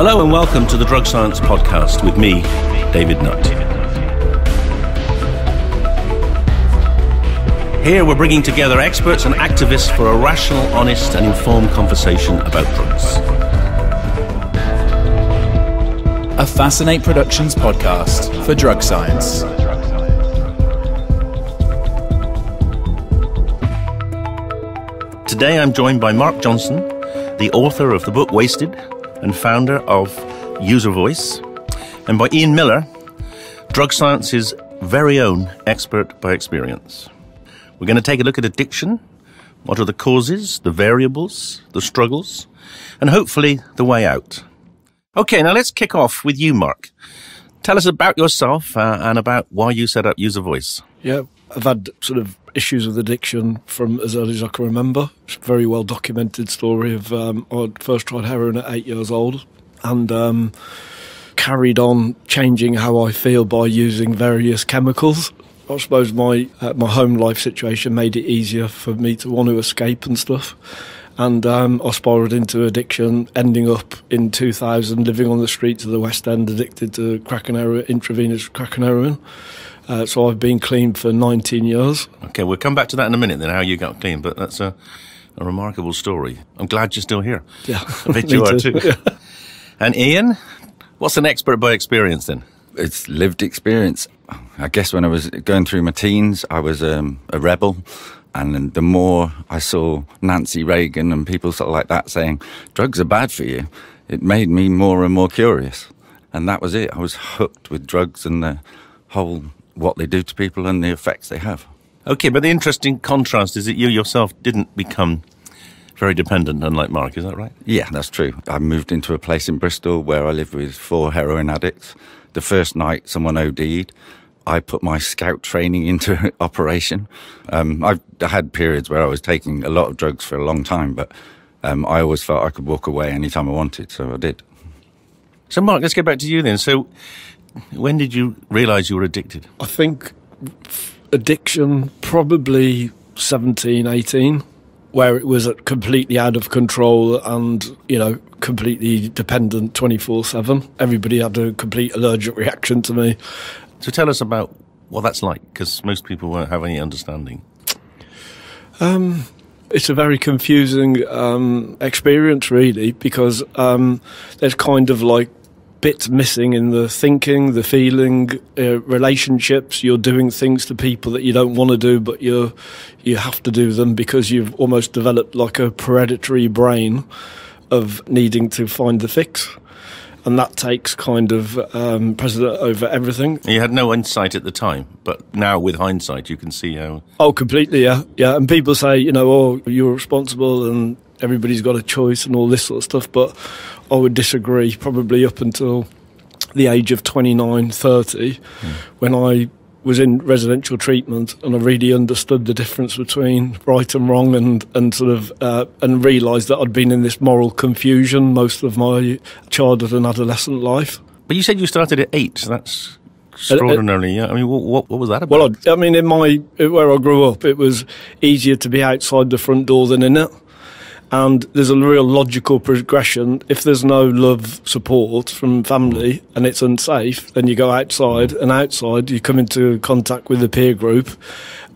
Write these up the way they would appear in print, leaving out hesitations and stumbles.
Hello and welcome to the Drug Science Podcast with me, David Nutt. Here we're bringing together experts and activists for a rational, honest and informed conversation about drugs. A Fascinate Productions podcast for Drug Science. Today I'm joined by Mark Johnson, the author of the book Wasted and founder of User Voice, and by Ian Miller, Drug Science's very own expert by experience. We're going to take a look at addiction, what are the causes, the variables, the struggles, and hopefully the way out. Okay, now let's kick off with you, Mark. Tell us about yourself and about why you set up User Voice. Yeah, I've had sort of issues with addiction from as early as I can remember. It's a very well documented story of I first tried heroin at 8 years old and carried on changing how I feel by using various chemicals. I suppose my home life situation made it easier for me to want to escape and stuff. And I spiralled into addiction, ending up in 2000 living on the streets of the West End, addicted to crack and heroin, intravenous crack and heroin. So I've been clean for 19 years. Okay, we'll come back to that in a minute then, how you got clean, but that's a remarkable story. I'm glad you're still here. Yeah, I bet you are too. Yeah. And Ian, what's an expert by experience then? It's lived experience. I guess when I was going through my teens, I was a rebel. And the more I saw Nancy Reagan and people sort of like that saying, drugs are bad for you, it made me more and more curious. And that was it. I was hooked with drugs and the whole what they do to people and the effects they have. Okay, but the interesting contrast is that you yourself didn't become very dependent, unlike Mark, is that right? Yeah, that's true. I moved into a place in Bristol where I lived with 4 heroin addicts. The first night someone OD'd. I put my scout training into operation. I've had periods where I was taking a lot of drugs for a long time, but I always felt I could walk away anytime I wanted, so I did. So, Mark, let's get back to you then. So, when did you realise you were addicted? I think addiction probably 17, 18, where it was completely out of control and, you know, completely dependent 24/7. Everybody had a complete allergic reaction to me. So tell us about what that's like, because most people won't have any understanding. It's a very confusing experience, really, because there's kind of like bits missing in the thinking, the feeling, relationships. You're doing things to people that you don't want to do, but you have to do them because you've almost developed like a predatory brain of needing to find the fix. And that takes kind of precedent over everything. You had no insight at the time, but now with hindsight you can see how... Oh, completely, yeah. Yeah, and people say, you know, oh, you're responsible and everybody's got a choice and all this sort of stuff, but I would disagree probably up until the age of 29, 30, when I was in residential treatment and I really understood the difference between right and wrong and sort of and realised that I'd been in this moral confusion most of my childhood and adolescent life. But you said you started at 8, so that's extraordinarily young. I mean, what was that about? Well, I mean, where I grew up, it was easier to be outside the front door than in it. And there's a real logical progression. If there's no love support from family and it's unsafe, then you go outside, and outside you come into contact with a peer group,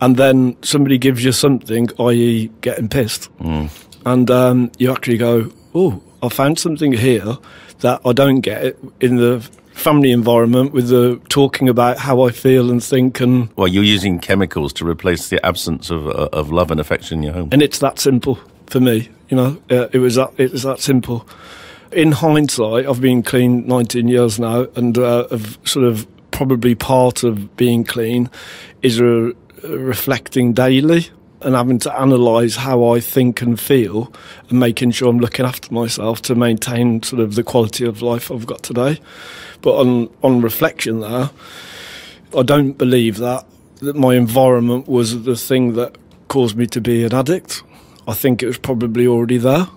and then somebody gives you something, i.e. getting pissed. And you actually go, oh, I found something here that I don't get it in the family environment with the talking about how I feel and think. And well, you're using chemicals to replace the absence of love and affection in your home. And it's that simple. For me, you know, it was that simple. In hindsight, I've been clean 19 years now, and I've sort of probably part of being clean is reflecting daily and having to analyse how I think and feel and making sure I'm looking after myself to maintain sort of the quality of life I've got today. But on reflection there, I don't believe that my environment was the thing that caused me to be an addict. I think it was probably already there.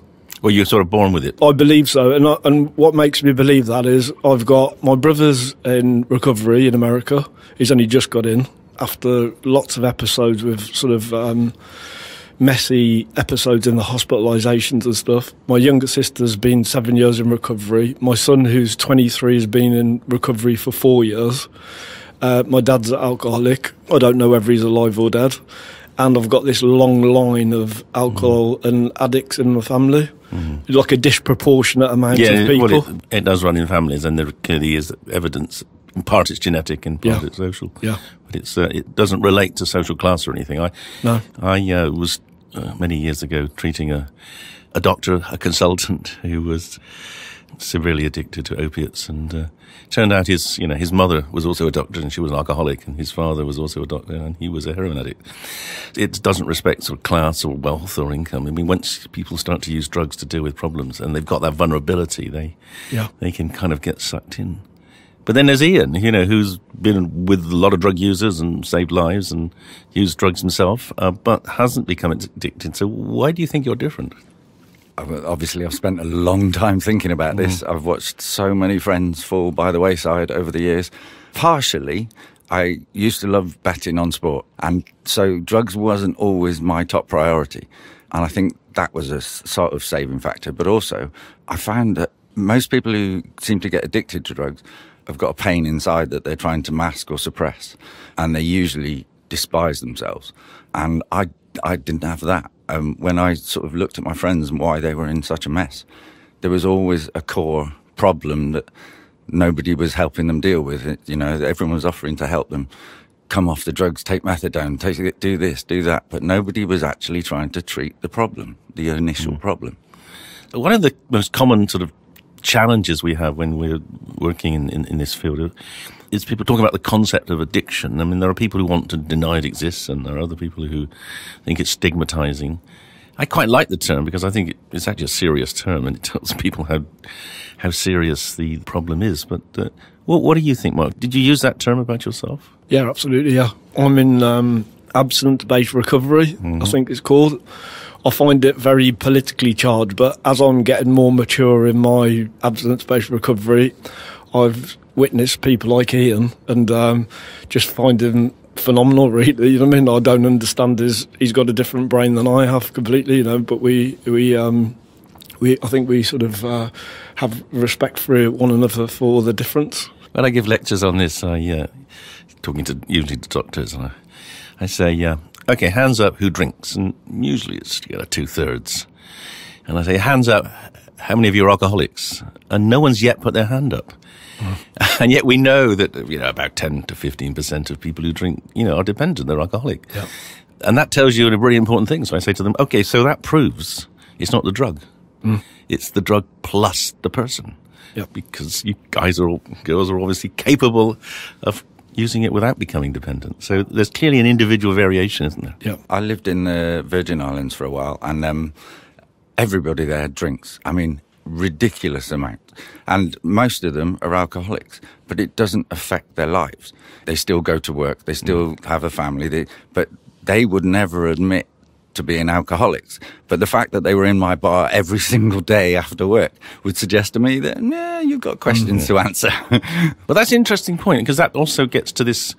Well, you're sort of born with it. I believe so. And what makes me believe that is I've got my brother's in recovery in America. He's only just got in after lots of episodes with sort of messy episodes in the hospitalisations and stuff. My younger sister's been 7 years in recovery. My son, who's 23, has been in recovery for 4 years. My dad's an alcoholic. I don't know whether he's alive or dead. And I've got this long line of alcohol and addicts in my family, like a disproportionate amount of people. Well, it does run in families, and there clearly is evidence. In part it's genetic, and part it's social. Yeah, but it's it doesn't relate to social class or anything. I was many years ago treating a doctor, a consultant who was severely addicted to opiates, and turned out his, you know, his mother was also a doctor, and she was an alcoholic, and his father was also a doctor, and he was a heroin addict. It doesn't respect sort of class or wealth or income. I mean, once people start to use drugs to deal with problems, and they've got that vulnerability, they can kind of get sucked in. But then there's Ian, you know, who's been with a lot of drug users and saved lives and used drugs himself, but hasn't become addicted. So why do you think you're different? Obviously, I've spent a long time thinking about this. I've watched so many friends fall by the wayside over the years. Partially, I used to love betting on sport, and so drugs wasn't always my top priority. And I think that was a sort of saving factor. But also, I found that most people who seem to get addicted to drugs have got a pain inside that they're trying to mask or suppress, and they usually despise themselves. And I didn't have that. When I sort of looked at my friends and why they were in such a mess, there was always a core problem that nobody was helping them deal with. You know, everyone was offering to help them come off the drugs, take methadone, do this, do that. But nobody was actually trying to treat the problem, the initial problem. One of the most common sort of challenges we have when we're working in this field is people talking about the concept of addiction. I mean, there are people who want to deny it exists, and there are other people who think it's stigmatizing. I quite like the term because I think it's actually a serious term, and it tells people how serious the problem is. But what do you think, Mark? Did you use that term about yourself? Yeah, absolutely, yeah. I'm in abstinence-based recovery, I think it's called. I find it very politically charged, but as I'm getting more mature in my abstinence-based recovery, I've witnessed people like Ian and just find him phenomenal, really. You know what I mean? I don't understand he's got a different brain than I have completely, you know, but I think we sort of have respect for one another for the difference. When I give lectures on this, usually to doctors, and I say, yeah, okay, hands up, who drinks? And usually it's, you know, 2/3. And I say, hands up, how many of you are alcoholics? And no one's yet put their hand up. And yet we know that, you know, about 10 to 15% of people who drink, you know, are dependent, they're alcoholic. Yeah. And that tells you a really important thing. So I say to them, okay, so that proves it's not the drug. It's the drug plus the person. Yeah. Because you guys are all, girls are obviously capable of using it without becoming dependent. So there's clearly an individual variation, isn't there? Yeah. I lived in the Virgin Islands for a while, and everybody there had drinks. I mean, ridiculous amount. And most of them are alcoholics, but it doesn't affect their lives. They still go to work, they still have a family, but they would never admit to being alcoholics. But the fact that they were in my bar every single day after work would suggest to me that, nah, you've got questions to answer. Well, that's an interesting point, because that also gets to this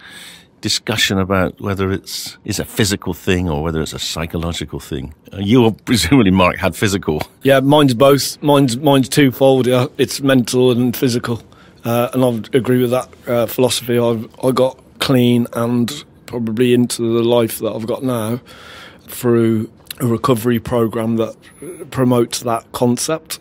discussion about whether it's a physical thing or whether it's a psychological thing. You presumably, Mark, had physical. Yeah, mine's both. Mine's twofold. Yeah. It's mental and physical. And I agree with that philosophy. I got clean and probably into the life that I've got now through a recovery program that promotes that concept.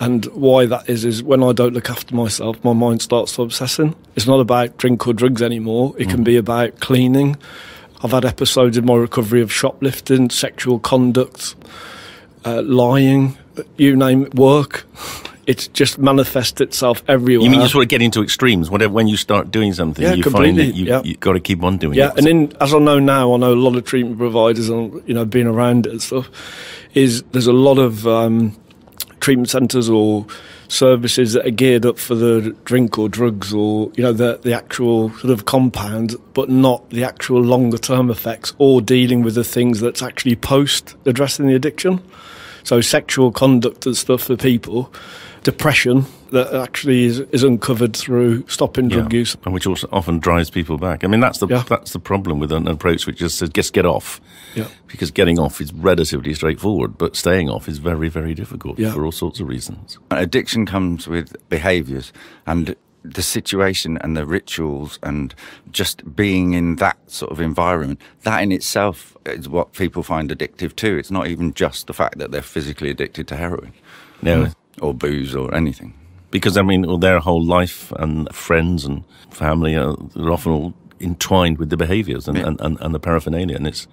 And why that is when I don't look after myself, my mind starts to obsessing. It's not about drink or drugs anymore. It can be about cleaning. I've had episodes in my recovery of shoplifting, sexual conduct, lying, you name it, work. It just manifests itself everywhere. You mean you sort of get into extremes? Whatever, when you start doing something, you find that you've got to keep on doing it. Yeah, and as I know now, I know a lot of treatment providers, and you know, being around it and stuff, is there's a lot of treatment centres or services that are geared up for the drink or drugs or, you know, the actual sort of compound, but not the actual longer term effects or dealing with the things that's actually post addressing the addiction. So sexual conduct and stuff for people, depression that actually is uncovered through stopping drug use. And which also often drives people back. I mean, that's the problem with an approach which just says, just get off. Yeah. Because getting off is relatively straightforward, but staying off is very, very difficult for all sorts of reasons. Addiction comes with behaviours and the situation and the rituals and just being in that sort of environment, that in itself is what people find addictive too. It's not even just the fact that they're physically addicted to heroin. No. Or booze or anything. Because, I mean, well, their whole life and friends and family are often all entwined with the behaviours and the paraphernalia, and it's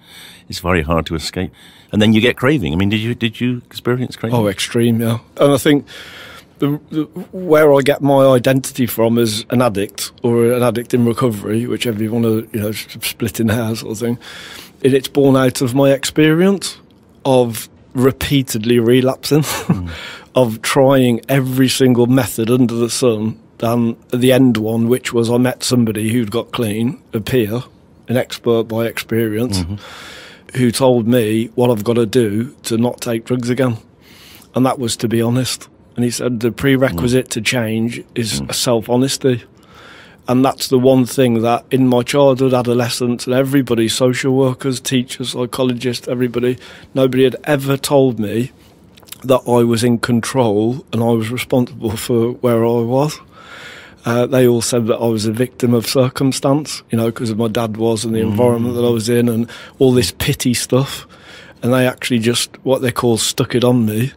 very hard to escape. And then you get craving. I mean, did you experience craving? Oh, extreme, yeah. And I think where I get my identity from as an addict or an addict in recovery, whichever you want to, you know, split in house sort of thing, it's born out of my experience of repeatedly relapsing, of trying every single method under the sun, and the end one, which was I met somebody who'd got clean, a peer, an expert by experience, who told me what I've got to do to not take drugs again, and that was to be honest. And he said the prerequisite to change is self-honesty. And that's the one thing that in my childhood, adolescence, and everybody, social workers, teachers, psychologists, everybody, nobody had ever told me that I was in control and I was responsible for where I was. They all said that I was a victim of circumstance, you know, because my dad was and the environment that I was in and all this pity stuff. And they actually just, what they call, stuck it on me.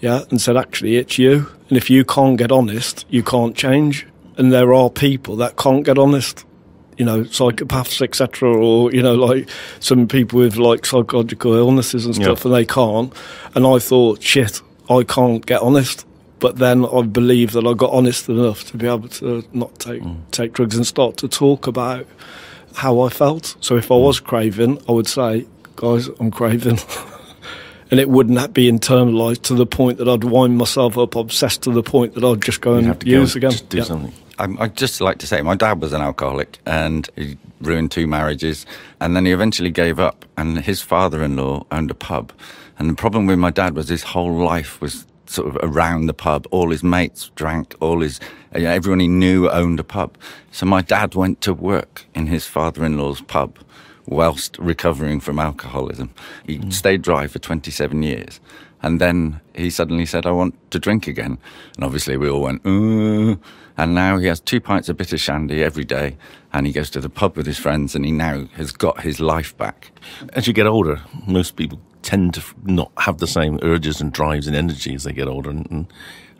Yeah, and said, actually, it's you. And if you can't get honest, you can't change. And there are people that can't get honest, you know, psychopaths, etc., or, you know, like some people with, like, psychological illnesses and stuff, and they can't. And I thought, shit, I can't get honest. But then I believe that I got honest enough to be able to not take drugs and start to talk about how I felt. So if I was craving, I would say, guys, I'm craving. And it wouldn't be internalised to the point that I'd wind myself up, obsessed to the point that I'd just go and use again. Just do something. I'd just like to say my dad was an alcoholic and he ruined 2 marriages and then he eventually gave up, and his father-in-law owned a pub. And the problem with my dad was his whole life was sort of around the pub. All his mates drank, everyone he knew owned a pub. So my dad went to work in his father-in-law's pub whilst recovering from alcoholism. He stayed dry for 27 years. And then he suddenly said, I want to drink again. And obviously we all went, ooh. And now he has 2 pints of bitter shandy every day, and he goes to the pub with his friends, and he now has got his life back. As you get older, most people tend to not have the same urges and drives and energy as they get older. And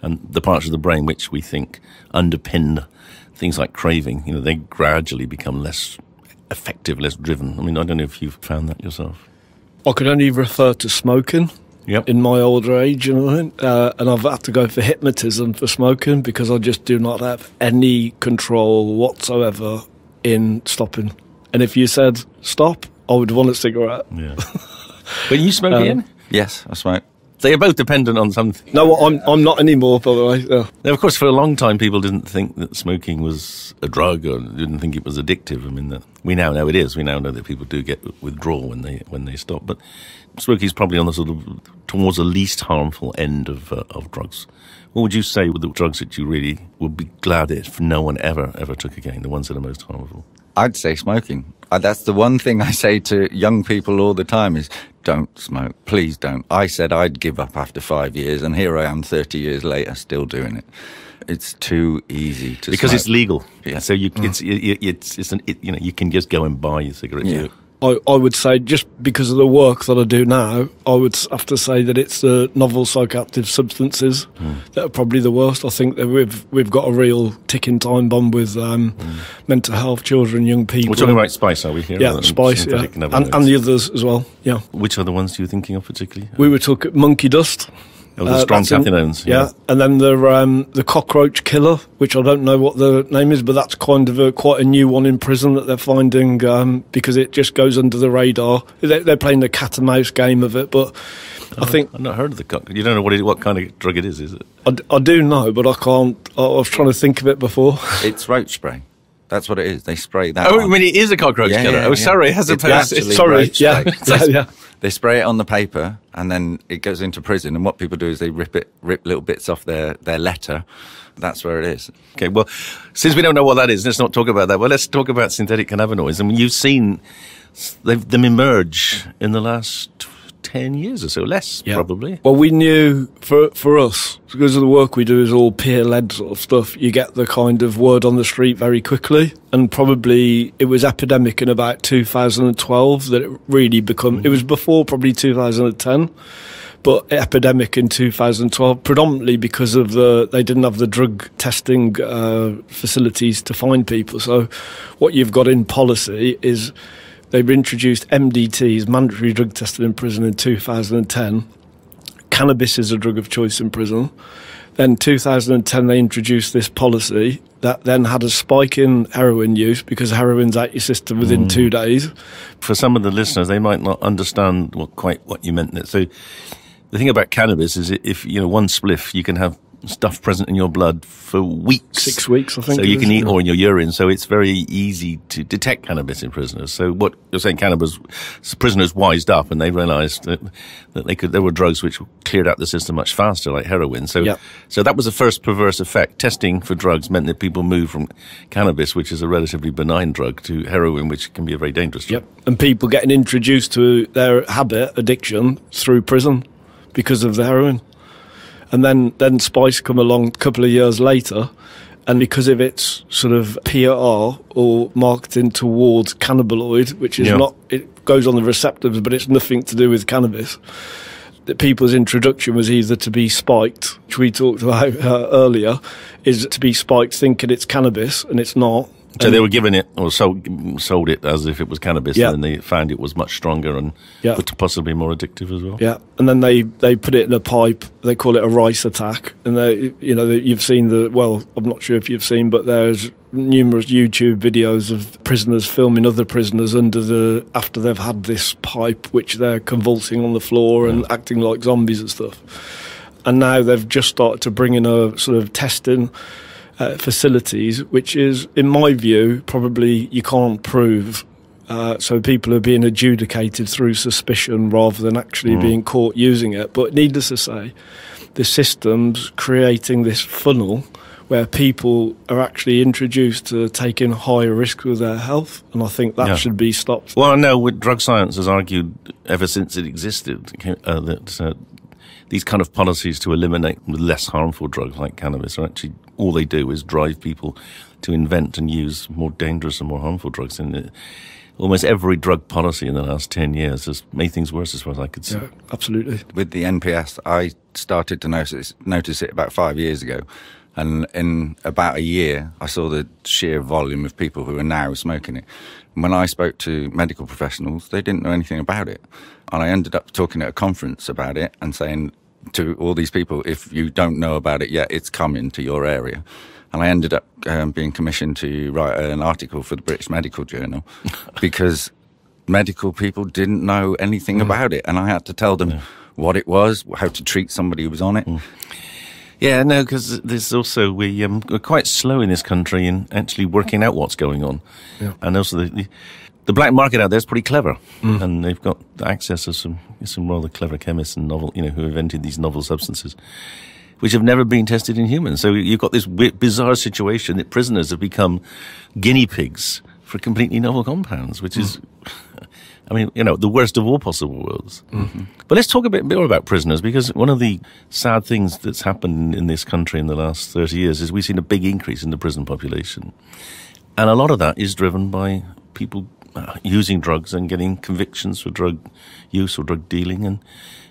the parts of the brain which we think underpin things like craving, you know, they gradually become less effective, less driven. I mean, I don't know if you've found that yourself. I could only refer to smoking in my older age, you know, and I've had to go for hypnotism for smoking because I just do not have any control whatsoever in stopping. And if you said stop, I would want a cigarette. Yeah. But you smoke again? Yes, I smoke. They are both dependent on something. No, I'm not anymore, by the way. Yeah. Now, of course, for a long time, people didn't think that smoking was a drug or didn't think it was addictive. I mean, we now know it is. We now know that people do get withdrawal when they stop. But smoking is probably on the sort of towards the least harmful end of drugs. What would you say were the drugs that you really would be glad if no one ever took again? The ones that are most harmful. I'd say smoking. That's the one thing I say to young people all the time is, don't smoke, please don't. I said I'd give up after 5 years, and here I am 30 years later still doing it. It's too easy to smoke. Because it's legal. Yeah. So you know, you can just go and buy your cigarette. Yeah. I would say, just because of the work that I do now, I would have to say that it's the novel psychoactive substances that are probably the worst. I think that we've got a real ticking time bomb with mental health, children, young people. We're talking about spice, are we here? Yeah, spice, yeah. And the others as well, yeah. Which are the ones you're thinking of particularly? We were talking monkey dust. Oh, the strong cathinones. Yeah. And then the cockroach killer, which I don't know what the name is, but that's kind of quite a new one in prison that they're finding because it just goes under the radar. They're playing the cat and mouse game of it, but I think... I've not heard of the cockroach. You don't know what kind of drug it is it? I do know, but I can't... I was trying to think of it before. It's roach spray. That's what it is. They spray that. Oh, I mean, it is a cockroach killer. Yeah, sorry. As opposed to... Sorry, yeah. They spray it on the paper and then it goes into prison. And what people do is they rip little bits off their letter. That's where it is. Okay, well, since we don't know what that is, let's not talk about that. Well, let's talk about synthetic cannabinoids. I mean, you've seen them emerge in the last 10 years or so, less, probably. Well, we knew, for us, because of the work we do is all peer-led sort of stuff, you get the kind of word on the street very quickly, and probably it was epidemic in about 2012 that it really become... It was before probably 2010, but epidemic in 2012, predominantly because of they didn't have the drug testing facilities to find people. So what you've got in policy is... They've introduced MDTs, mandatory drug testing in prison, in 2010. Cannabis is a drug of choice in prison. Then 2010, they introduced this policy that then had a spike in heroin use because heroin's out your system within 2 days. For some of the listeners, they might not understand quite what you meant there. So the thing about cannabis is if, you know, one spliff, you can have stuff present in your blood for weeks. 6 weeks, I think. So you can eat, or in your urine. So it's very easy to detect cannabis in prisoners. So what you're saying, cannabis prisoners wised up and they realised that there were drugs which cleared out the system much faster, like heroin. So, so that was the first perverse effect. Testing for drugs meant that people moved from cannabis, which is a relatively benign drug, to heroin, which can be a very dangerous drug. Yep. And people getting introduced to their habit, addiction, through prison because of the heroin. And then Spice come along a couple of years later, and because of its sort of PR or marketing towards cannabinoid, which is not, it goes on the receptors, but it's nothing to do with cannabis, that people's introduction was either to be spiked, which we talked about earlier, is to be spiked thinking it's cannabis, and it's not. So they were given it or sold it as if it was cannabis, and then they found it was much stronger and possibly more addictive as well. Yeah, and then they put it in a pipe. They call it a rice attack, and you know, you've seen the I'm not sure if you've seen, but there's numerous YouTube videos of prisoners filming other prisoners after they've had this pipe, which they're convulsing on the floor and acting like zombies and stuff. And now they've just started to bring in a sort of testing. Facilities, which is, in my view, probably you can't prove. So people are being adjudicated through suspicion rather than actually being caught using it. But needless to say, the system's creating this funnel where people are actually introduced to taking higher risk with their health, and I think that should be stopped. Well, I know with Drug Science has argued ever since it existed that... these kind of policies to eliminate less harmful drugs like cannabis are actually, all they do is drive people to invent and use more dangerous and more harmful drugs. And almost every drug policy in the last 10 years has made things worse as far as I could see. Yeah, absolutely. With the NPS, I started to notice it about 5 years ago. And in about a year, I saw the sheer volume of people who are now smoking it. And when I spoke to medical professionals, they didn't know anything about it. And I ended up talking at a conference about it and saying to all these people, if you don't know about it yet, it's coming to your area. And I ended up being commissioned to write an article for the British Medical Journal because medical people didn't know anything about it. And I had to tell them what it was, how to treat somebody who was on it. Yeah, no, because there's also, we're quite slow in this country in actually working out what's going on. Yeah. And also the black market out there is pretty clever. And they've got access to some rather clever chemists and novel, you know, who invented these novel substances, which have never been tested in humans. So you've got this bizarre situation that prisoners have become guinea pigs for completely novel compounds, which is... I mean, you know, the worst of all possible worlds. But let's talk a bit more about prisoners, because one of the sad things that's happened in this country in the last 30 years is we've seen a big increase in the prison population. And a lot of that is driven by people using drugs and getting convictions for drug use or drug dealing. And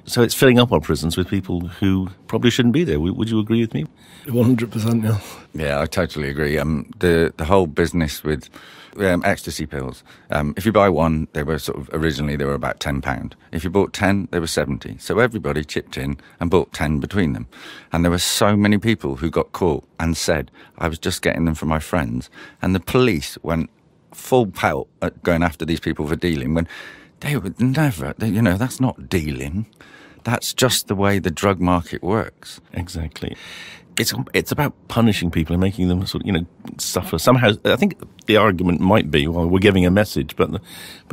so it's filling up our prisons with people who probably shouldn't be there. Would you agree with me? 100%, yeah. Yeah, I totally agree. The whole business with... ecstasy pills. If you buy one, they were originally they were about £10. If you bought 10, they were 70. So everybody chipped in and bought 10 between them. And there were so many people who got caught and said, I was just getting them from my friends. And the police went full pelt at going after these people for dealing when they would never, you know, that's not dealing. That's just the way the drug market works. Exactly. It's about punishing people and making them sort of, suffer somehow. I think the argument might be, well, we're giving a message, but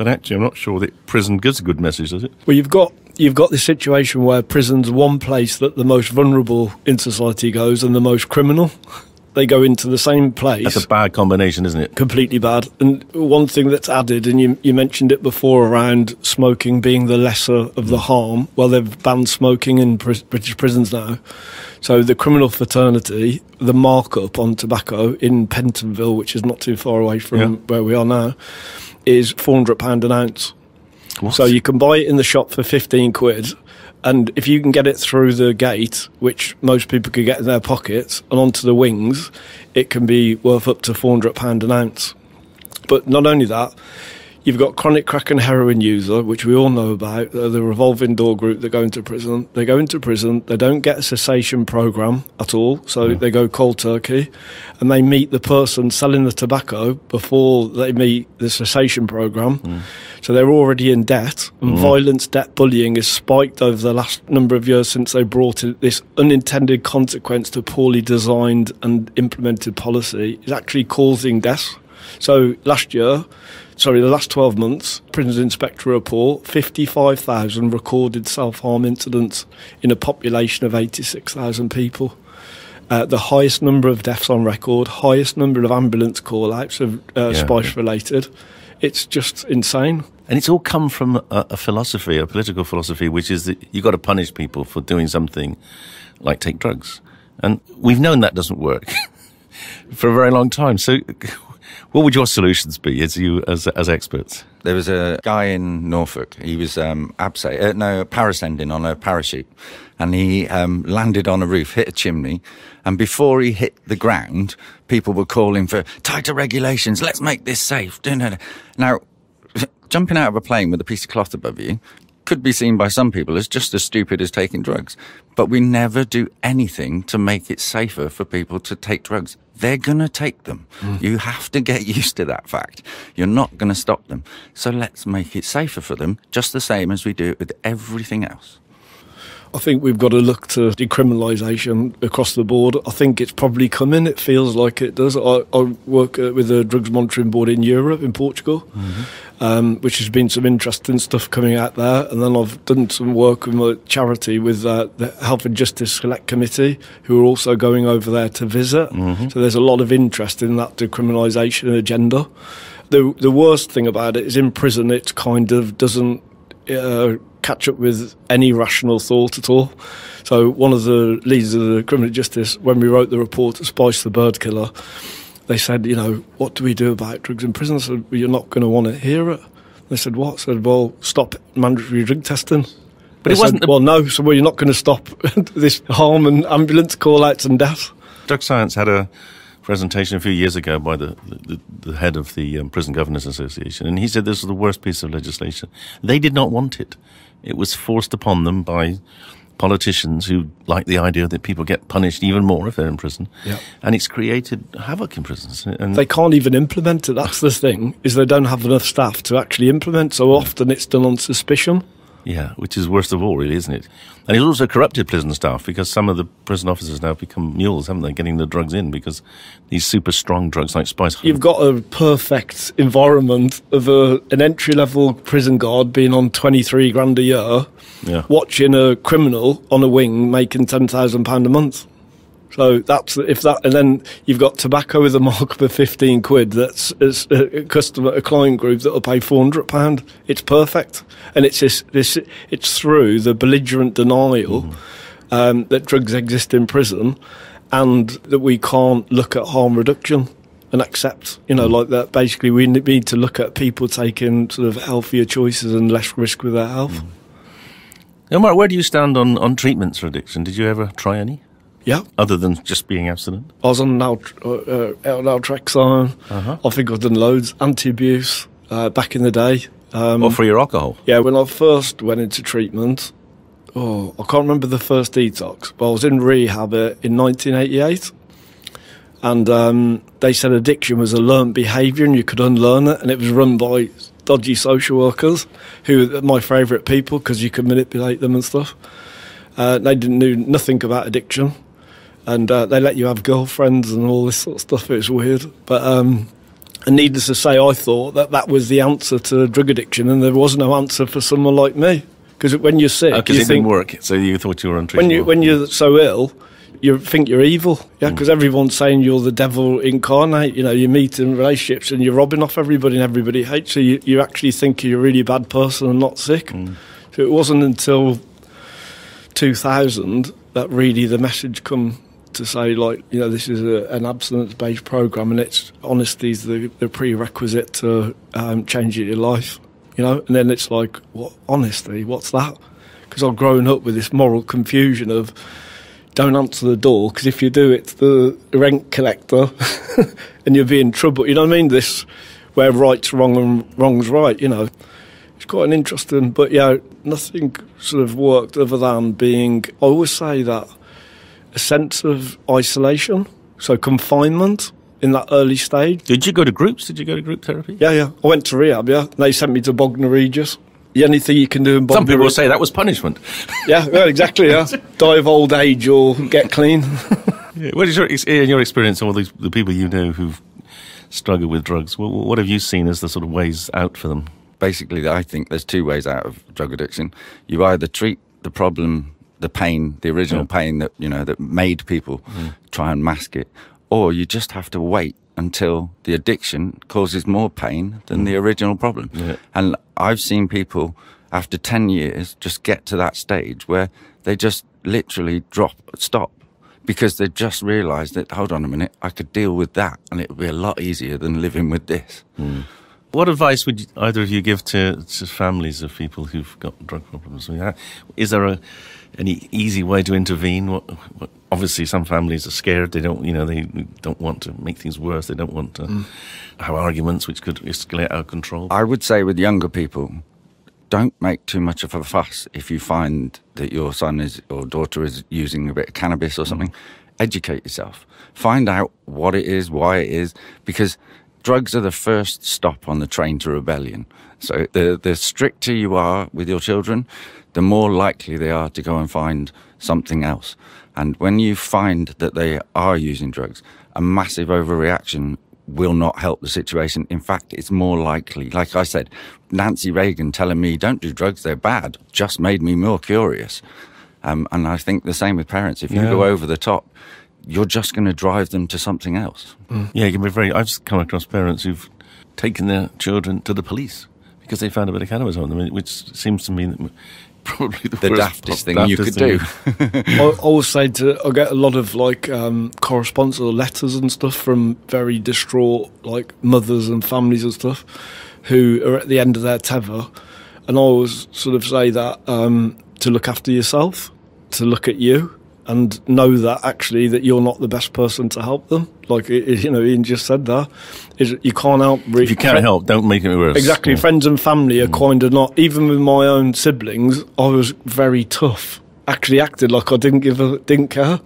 actually, I'm not sure that prison gives a good message, does it? Well, you've got this situation where prison's one place that the most vulnerable in society goes, and the most criminal. They go into the same place. That's a bad combination, isn't it? Completely bad. And one thing that's added, and you mentioned it before around smoking being the lesser of the harm. Well, they've banned smoking in British prisons now. So the criminal fraternity, the markup on tobacco in Pentonville, which is not too far away from where we are now, is £400 an ounce. What? So you can buy it in the shop for 15 quid. And if you can get it through the gate, which most people could get in their pockets, and onto the wings, it can be worth up to £400 an ounce. But not only that, you've got chronic crack and heroin user, which we all know about, the revolving door group that go into prison. They go into prison, they don't get a cessation program at all, so they go cold turkey, and they meet the person selling the tobacco before they meet the cessation program. So they're already in debt, and violence, debt, bullying has spiked over the last number of years since they brought in this unintended consequence to poorly designed and implemented policy is actually causing deaths. So the last 12 months, Prisons Inspector report, 55,000 recorded self-harm incidents in a population of 86,000 people. The highest number of deaths on record, highest number of ambulance call-outs of spice-related. It's just insane. And it's all come from a philosophy, a political philosophy, which is that you've got to punish people for doing something like take drugs. And we've known that doesn't work for a very long time. So... what would your solutions be as experts? There was a guy in Norfolk. He was parasending on a parachute, and he landed on a roof, hit a chimney, and before he hit the ground, people were calling for tighter regulations. Let's make this safe. Now, jumping out of a plane with a piece of cloth above you could be seen by some people as just as stupid as taking drugs, but we never do anything to make it safer for people to take drugs. They're going to take them. You have to get used to that fact. You're not going to stop them. So let's make it safer for them, just the same as we do it with everything else. I think we've got to look to decriminalisation across the board. I think it's probably coming. It feels like it does. I work with the Drugs Monitoring Board in Europe, in Portugal, which has been some interesting stuff coming out there. And then I've done some work with my charity with the Health and Justice Select Committee, who are also going over there to visit. So there's a lot of interest in that decriminalisation agenda. The worst thing about it is in prison, it kind of doesn't... catch up with any rational thought at all. So one of the leaders of the criminal justice, when we wrote the report Spice the Bird Killer, they said, what do we do about drugs in prison? I said, well, you're not going to want to hear it. They said, what? I said, well, stop mandatory drug testing. But it wasn't... well, no, so you're not going to stop this harm and ambulance call-outs and death. Drug Science had a presentation a few years ago by the head of the Prison Governors Association, and he said this was the worst piece of legislation. They did not want it. It was forced upon them by politicians who like the idea that people get punished even more if they're in prison. And it's created havoc in prisons. And they can't even implement it. That's the thing, is they don't have enough staff to actually implement. So often it's done on suspicion. Which is worst of all, really, isn't it? And it's also corrupted prison staff, because some of the prison officers now have become mules, haven't they, getting the drugs in, because these super strong drugs like spice... You've got a perfect environment of an entry-level prison guard being on 23 grand a year, watching a criminal on a wing making £10,000 a month. So that's if that, and then you've got tobacco with a markup of 15 quid. That's a client group that will pay £400. It's perfect, and it's it's through the belligerent denial that drugs exist in prison, and that we can't look at harm reduction and accept, like that. Basically, we need to look at people taking sort of healthier choices and less risk with their health. Now, Mark, where do you stand on treatments for addiction? Did you ever try any? Yeah. Other than just being abstinent? I was on Naltrexone. I think I've done loads. Anti-abuse back in the day. Or for your alcohol? Yeah, when I first went into treatment, I can't remember the first detox, but I was in rehab in 1988. And they said addiction was a learned behaviour and you could unlearn it. And it was run by dodgy social workers, who are my favourite people because you could manipulate them and stuff. They knew nothing about addiction. and they let you have girlfriends and all this sort of stuff. It was weird. But and needless to say, I thought that that was the answer to drug addiction, and there was no answer for someone like me. Because when you're sick, because it didn't work, so you thought you were untreatable. When you're so ill, you think you're evil, yeah, because everyone's saying you're the devil incarnate. You know, you meet in relationships and you're robbing off everybody and everybody hates you. You actually think you're a really bad person and not sick. So it wasn't until 2000 that really the message come to say, like, you know, this is an abstinence-based programme, and it's honesty is the prerequisite to changing your life, you know. And then it's like, what, honesty, what's that? Because I've grown up with this moral confusion of, don't answer the door, because if you do, it's the rent collector and you'll be in trouble. You know what I mean? This where right's wrong and wrong's right, you know. It's quite an interesting, but, yeah, nothing sort of worked other than being, I always say that, a sense of isolation, so confinement in that early stage. Did you go to groups? Did you go to group therapy? Yeah, yeah. I went to rehab, yeah. They sent me to Bognor Regis. The only thing you can do in Bognor... Some people will say that was punishment. Yeah, well, exactly, yeah. Die of old age or get clean. Yeah. What is your, in your experience, all these, the people you know who've struggled with drugs, what have you seen as the sort of ways out for them? Basically, I think there's two ways out of drug addiction. You either treat the problem, the pain, the original pain that, you know, that made people try and mask it, or you just have to wait until the addiction causes more pain than the original problem. Yeah. And I've seen people, after 10 years, just get to that stage where they just literally stop, because they just realised that, hold on a minute, I could deal with that, and it would be a lot easier than living with this. What advice would either of you give to families of people who've got drug problems? I mean, is there any easy way to intervene? Obviously, some families are scared. They don't, you know, they don't want to make things worse. They don't want to have arguments which could escalate out of control. I would say with younger people, don't make too much of a fuss if you find that your son is or daughter is using a bit of cannabis or something. Educate yourself. Find out what it is, why it is, because drugs are the first stop on the train to rebellion. So the stricter you are with your children, the more likely they are to go and find something else. And when you find that they are using drugs, a massive overreaction will not help the situation. In fact, it's more likely, like I said, Nancy Reagan telling me, don't do drugs, they're bad, just made me more curious. And I think the same with parents. If you go over the top, you're just going to drive them to something else. Yeah, you can be very... I've come across parents who've taken their children to the police because they found a bit of cannabis on them, which seems to me probably the daftest thing you could do. I always say I get a lot of, like, correspondence or letters and stuff from very distraught, like, mothers and families and stuff who are at the end of their tether, and I always sort of say that to look after yourself, to look at you, and know that actually that you're not the best person to help them. Like, you know, Ian just said that. You can't help... If you can't help, don't make it worse. Exactly. Yeah. Friends and family are kind of not... Even with my own siblings, I was very tough. Actually acted like I didn't care.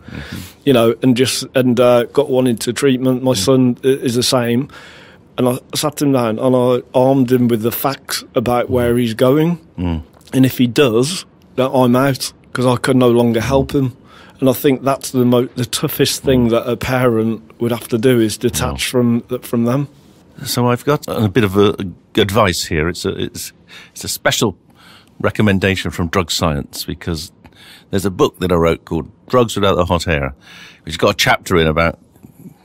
You know, and just... And got one into treatment. My son is the same. And I sat him down and I armed him with the facts about where he's going. And if he does, that I'm out, because I can no longer help him. And I think that's the toughest thing that a parent would have to do, is detach from them. So I've got a bit of advice here. It's a special recommendation from Drug Science, because there's a book that I wrote called Drugs Without the Hot Air, which got a chapter in about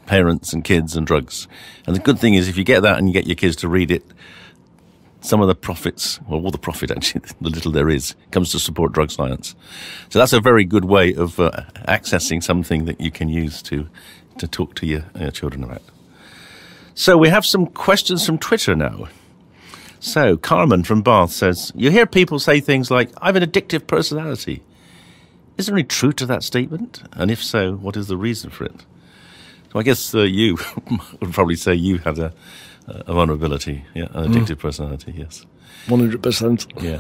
parents and kids and drugs. And the good thing is, if you get that and you get your kids to read it, some of the profits, well, all the profit, actually, the little there is, comes to support Drug Science. So that's a very good way of accessing something that you can use to talk to your children about. So we have some questions from Twitter now. So Carmen from Bath says, you hear people say things like, I have an addictive personality. Is there any truth to that statement? And if so, what is the reason for it? So I guess you would probably say you had a vulnerability, yeah, an addictive personality, yes. 100%. Yeah.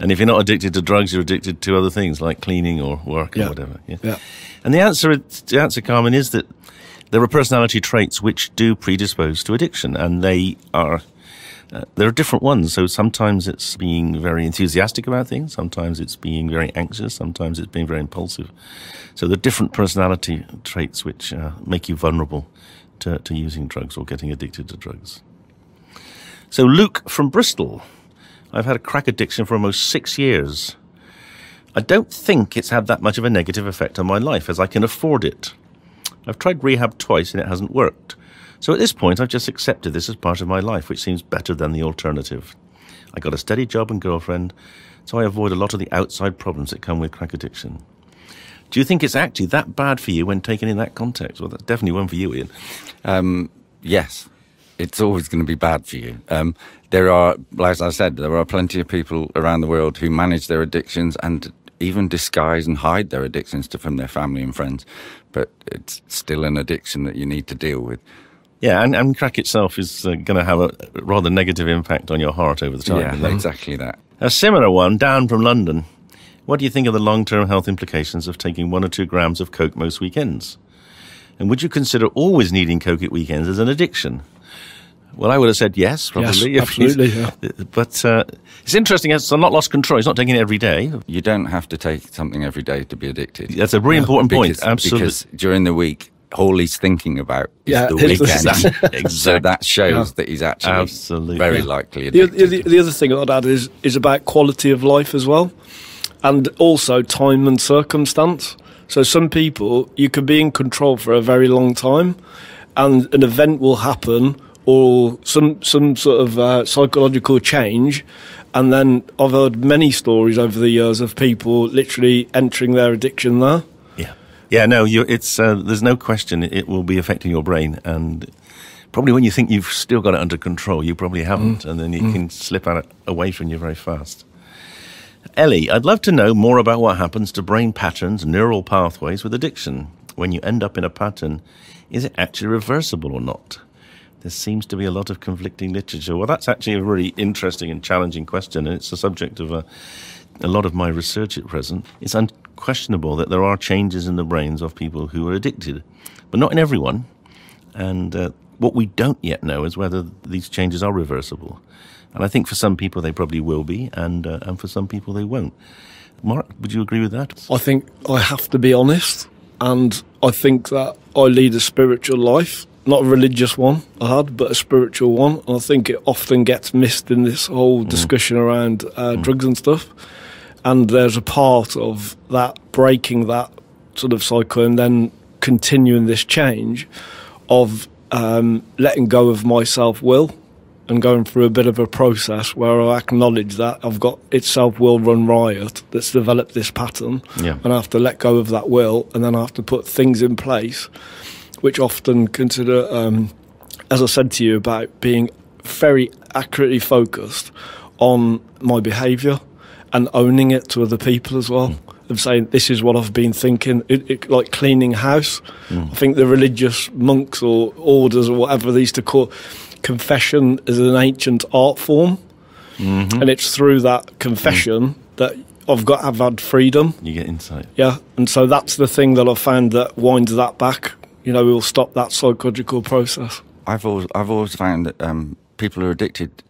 And if you're not addicted to drugs, you're addicted to other things like cleaning or work or whatever. Yeah. And the answer, Carmen, is that there are personality traits which do predispose to addiction, and they are There are different ones. So sometimes it's being very enthusiastic about things. Sometimes it's being very anxious. Sometimes it's being very impulsive. So there are different personality traits which make you vulnerable to using drugs or getting addicted to drugs. So Luke from Bristol. I've had a crack addiction for almost 6 years. I don't think it's had that much of a negative effect on my life as I can afford it. I've tried rehab twice and it hasn't worked. So at this point, I've just accepted this as part of my life, which seems better than the alternative. I got a steady job and girlfriend, so I avoid a lot of the outside problems that come with crack addiction. Do you think it's actually that bad for you when taken in that context? Well, that's definitely one for you, Ian. Yes, it's always going to be bad for you. There are, as I said, there are plenty of people around the world who manage their addictions and even disguise and hide their addictions from their family and friends. But it's still an addiction that you need to deal with. Yeah, and crack itself is going to have a rather negative impact on your heart over the time. Yeah, exactly that. A similar one, down from London. What do you think of the long-term health implications of taking 1 or 2 grams of coke most weekends? And would you consider always needing coke at weekends as an addiction? Well, I would have said yes, probably. Yes, absolutely, yeah. But it's interesting, it's not lost control. It's not taking it every day. You don't have to take something every day to be addicted. That's a really important point, absolutely. Because during the week, all he's thinking about is the weekend. Exactly. So that shows that he's actually very likely addicted. The other thing I'd add is about quality of life as well, and also time and circumstance. So some people, you could be in control for a very long time, and an event will happen or some sort of psychological change. And then I've heard many stories over the years of people literally entering their addiction there. Yeah, no, there's no question it will be affecting your brain, and probably when you think you've still got it under control, you probably haven't, and then you can slip out away from you very fast. Ellie, I'd love to know more about what happens to brain patterns, neural pathways with addiction. When you end up in a pattern, is it actually reversible or not? There seems to be a lot of conflicting literature. Well, that's actually a really interesting and challenging question, and it's the subject of a lot of my research at present. It's unquestionable that there are changes in the brains of people who are addicted, but not in everyone. And what we don't yet know is whether these changes are reversible. And I think for some people they probably will be, and for some people they won't. Mark, would you agree with that? I think I have to be honest, and I think that I lead a spiritual life, not a religious one I had, but a spiritual one. And I think it often gets missed in this whole discussion around drugs and stuff. And there's a part of that, breaking that sort of cycle and then continuing this change of letting go of my self-will and going through a bit of a process where I acknowledge that I've got its self-will run riot that's developed this pattern. Yeah. And I have to let go of that will, and then I have to put things in place, which often consider, as I said to you, about being very accurately focused on my behaviour and owning it to other people as well, of saying, this is what I've been thinking, like cleaning house. I think the religious monks or orders or whatever they used to call, confession is an ancient art form, and it's through that confession that I've had freedom. You get insight. Yeah, and so that's the thing that I've found that winds that back, you know, we'll stop that psychological process. I've always found that people who are addicted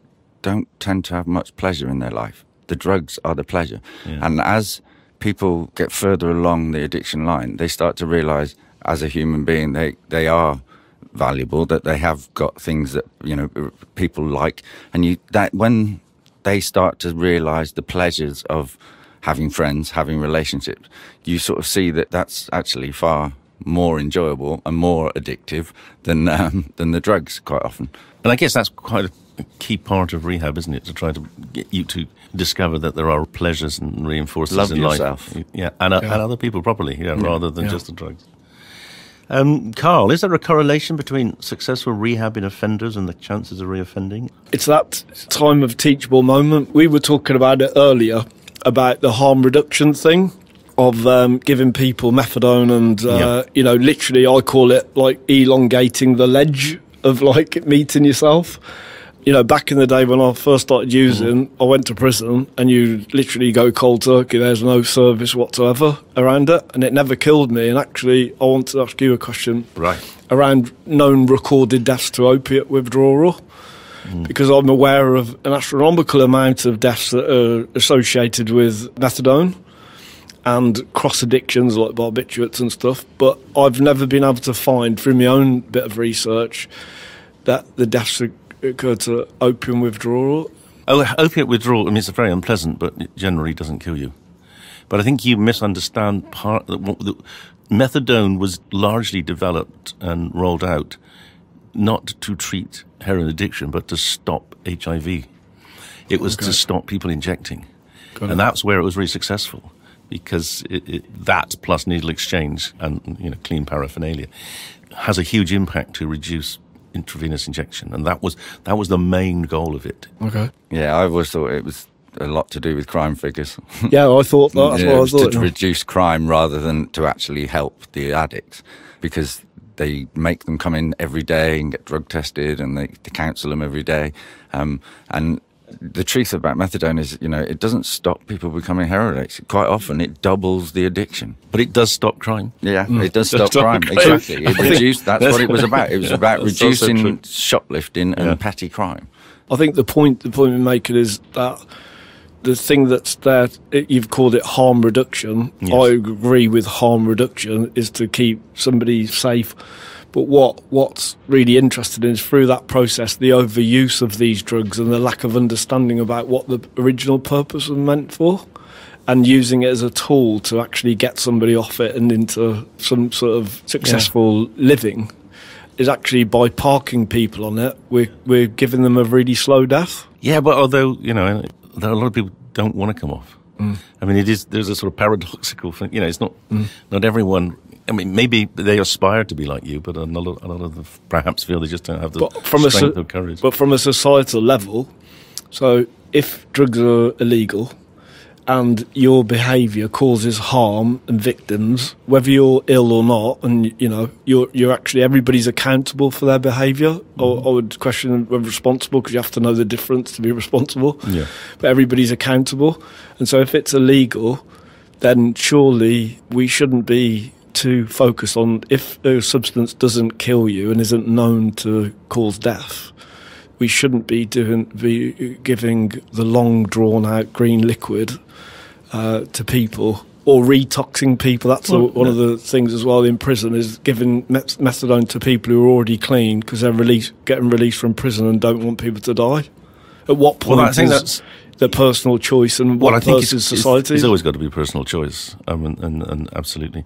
don't tend to have much pleasure in their life. The drugs are the pleasure. Yeah. And as people get further along the addiction line, they start to realise, as a human being, they are valuable, that they have got things that, you know, people like. And when they start to realise the pleasures of having friends, having relationships, you sort of see that that's actually far more enjoyable and more addictive than the drugs quite often. And I guess that's quite a key part of rehab, isn't it, to try to get you to discover that there are pleasures and reinforcers in life. Love yourself. Yeah, and other people properly, rather than just the drugs. Carl, is there a correlation between successful rehab in offenders and the chances of reoffending? It's that time of teachable moment. We were talking about it earlier, about the harm reduction thing, of giving people methadone and, you know, literally I call it like elongating the ledge of like meeting yourself. You know, back in the day when I first started using, I went to prison and you literally go cold turkey. There's no service whatsoever around it, and it never killed me. And actually, I want to ask you a question around known recorded deaths to opiate withdrawal. because I'm aware of an astronomical amount of deaths that are associated with methadone and cross addictions like barbiturates and stuff, but I've never been able to find, through my own bit of research, that the deaths occur to opium withdrawal. Oh, opiate withdrawal, I mean, it's very unpleasant, but it generally doesn't kill you. But I think you misunderstand part... Methadone was largely developed and rolled out not to treat heroin addiction, but to stop HIV. It was to stop people injecting. And that's where it was really successful, because that plus needle exchange and, you know, clean paraphernalia has a huge impact to reduce intravenous injection. And that was the main goal of it. Okay. Yeah, I always thought it was a lot to do with crime figures. Yeah, I thought that. That's what I thought. To reduce crime rather than to actually help the addicts, because they make them come in every day and get drug tested, and they counsel them every day. And the truth about methadone is, you know, it doesn't stop people becoming heroin addicts. Quite often, it doubles the addiction. But it does stop crime. Yeah, it does stop crime. Exactly. It reduced, that's what it was about. It was about reducing shoplifting and petty crime. I think the point we make is that the thing that's there, you've called it harm reduction. Yes. I agree with harm reduction is to keep somebody safe. But what's really interesting is through that process, the overuse of these drugs and the lack of understanding about what the original purpose was meant for, and using it as a tool to actually get somebody off it and into some sort of successful living, is actually by parking people on it, we're giving them a really slow death. Yeah, but although, you know, that a lot of people don't want to come off. I mean, there's a sort of paradoxical thing. You know, it's not everyone. I mean, maybe they aspire to be like you, but a lot of them perhaps feel they just don't have the strength or courage. But from a societal level, so if drugs are illegal and your behaviour causes harm and victims, whether you're ill or not, and, you know, you're actually, everybody's accountable for their behaviour. I would question whether responsible, because you have to know the difference to be responsible. Yeah. But everybody's accountable. And so if it's illegal, then surely we shouldn't be too focused on, if a substance doesn't kill you and isn't known to cause death, we shouldn't be giving the long, drawn-out green liquid to people, or retoxing people. That's one of the things as well in prison, is giving methadone to people who are already clean because they're getting released from prison and don't want people to die. At what point is the personal choice, and what versus society? It's always got to be personal choice, and absolutely.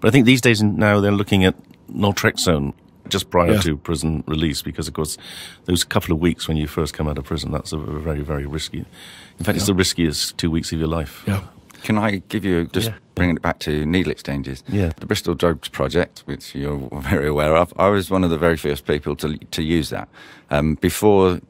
But I think these days now they're looking at Naltrexone just prior to prison release, because, of course, those couple of weeks when you first come out of prison, that's a very, very risky. In fact, it's the riskiest 2 weeks of your life. Yeah. Can I give you, just bringing it back to needle exchanges? Yeah. The Bristol Drugs Project, which you're very aware of, I was one of the very first people to use that. Before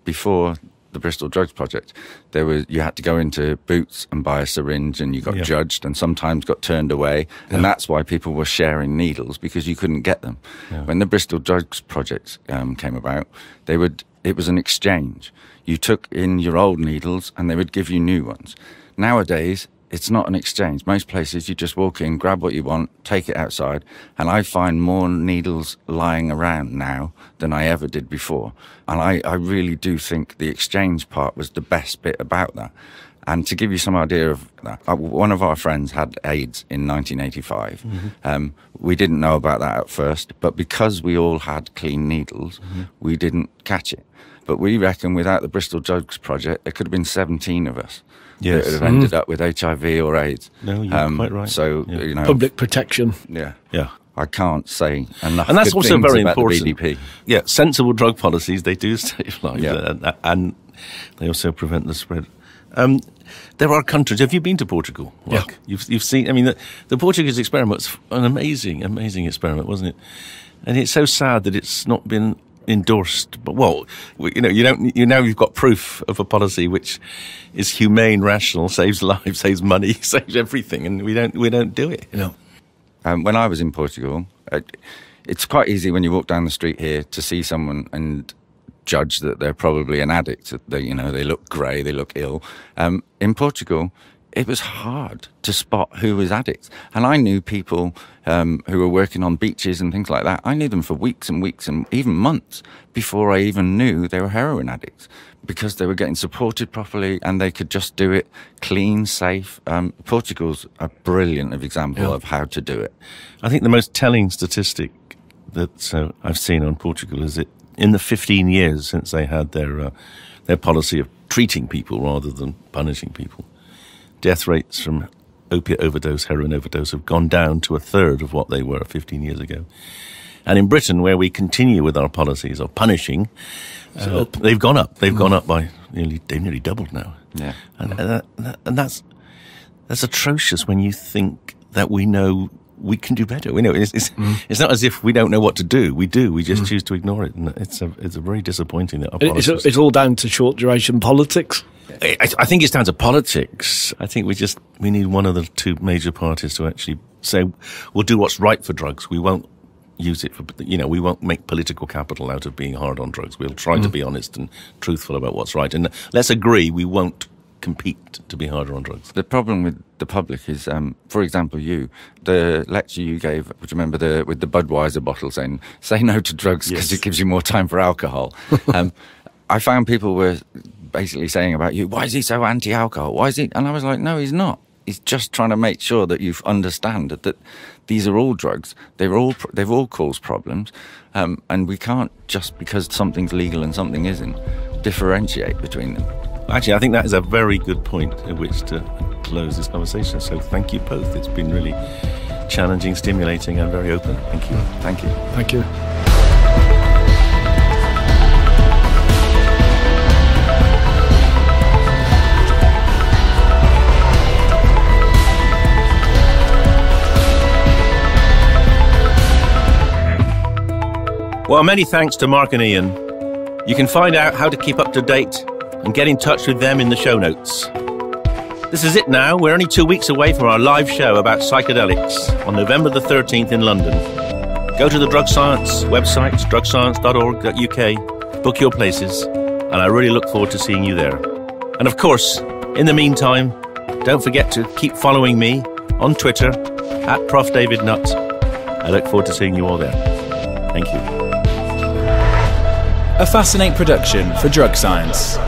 the Bristol Drugs Project, you had to go into Boots and buy a syringe, and you got judged and sometimes got turned away, and that's why people were sharing needles, because you couldn't get them. Yeah. When the Bristol Drugs Project came about, it was an exchange. You took in your old needles and they would give you new ones. Nowadays, it's not an exchange. Most places you just walk in, grab what you want, take it outside, and I find more needles lying around now than I ever did before. And I really do think the exchange part was the best bit about that. And to give you some idea of that, one of our friends had AIDS in 1985. We didn't know about that at first, but because we all had clean needles, we didn't catch it. But we reckon without the Bristol Drugs Project, there could have been 17 of us. Yes. That would have ended up with HIV or AIDS. No, you're quite right. So, you know, public protection. Yeah, yeah. I can't say enough. And that's also very important. Yeah, sensible drug policies, they do save lives, and they also prevent the spread. There are countries. Have you been to Portugal? Mark? Yeah. You've seen. I mean, the Portuguese experiment's an amazing experiment, wasn't it? And it's so sad that it's not been endorsed, but you know, you've got proof of a policy which is humane, rational, saves lives, saves money, saves everything, and we don't do it. You know, when I was in Portugal, it's quite easy when you walk down the street here to see someone and judge that they're probably an addict. They, you know, they look grey, they look ill. In Portugal, it was hard to spot who was addicts. And I knew people who were working on beaches and things like that. I knew them for weeks and weeks and even months before I even knew they were heroin addicts, because they were getting supported properly and they could just do it clean, safe. Portugal's a brilliant example of how to do it. I think the most telling statistic that I've seen on Portugal is that in the 15 years since they had their policy of treating people rather than punishing people, death rates from opiate overdose, heroin overdose have gone down to a third of what they were 15 years ago. And in Britain, where we continue with our policies of punishing, they've gone up. They've gone up by they've nearly doubled now. Yeah, and that's atrocious when you think that we know we can do better. We know it's not as if we don't know what to do. We do. We just choose to ignore it, and it's a very disappointing that our policies. It's all down to short duration politics. I think it's down to politics. I think we need one of the two major parties to actually say we'll do what's right for drugs. We won't use it for, we won't make political capital out of being hard on drugs. We'll try to be honest and truthful about what's right. And let's agree we won't compete to be harder on drugs. The problem with the public is, for example, the lecture you gave, which remember with the Budweiser bottle saying, say no to drugs because it gives you more time for alcohol. I found people were basically saying about you, why is he so anti-alcohol? Why is he? And I was like, no, he's not. He's just trying to make sure that you understand that these are all drugs. They've all caused problems, and we can't, just because something's legal and something isn't, differentiate between them. Actually, I think that is a very good point at which to close this conversation. So thank you both. It's been really challenging, stimulating, and very open. Thank you. Thank you. Thank you. Well, many thanks to Mark and Ian. You can find out how to keep up to date and get in touch with them in the show notes. This is it now. We're only 2 weeks away from our live show about psychedelics on November the 13th in London. Go to the Drug Science website, drugscience.org.uk, book your places, and I really look forward to seeing you there. And of course, in the meantime, don't forget to keep following me on Twitter, @ProfDavidNutt. I look forward to seeing you all there. Thank you. A Fascinate production for Drug Science.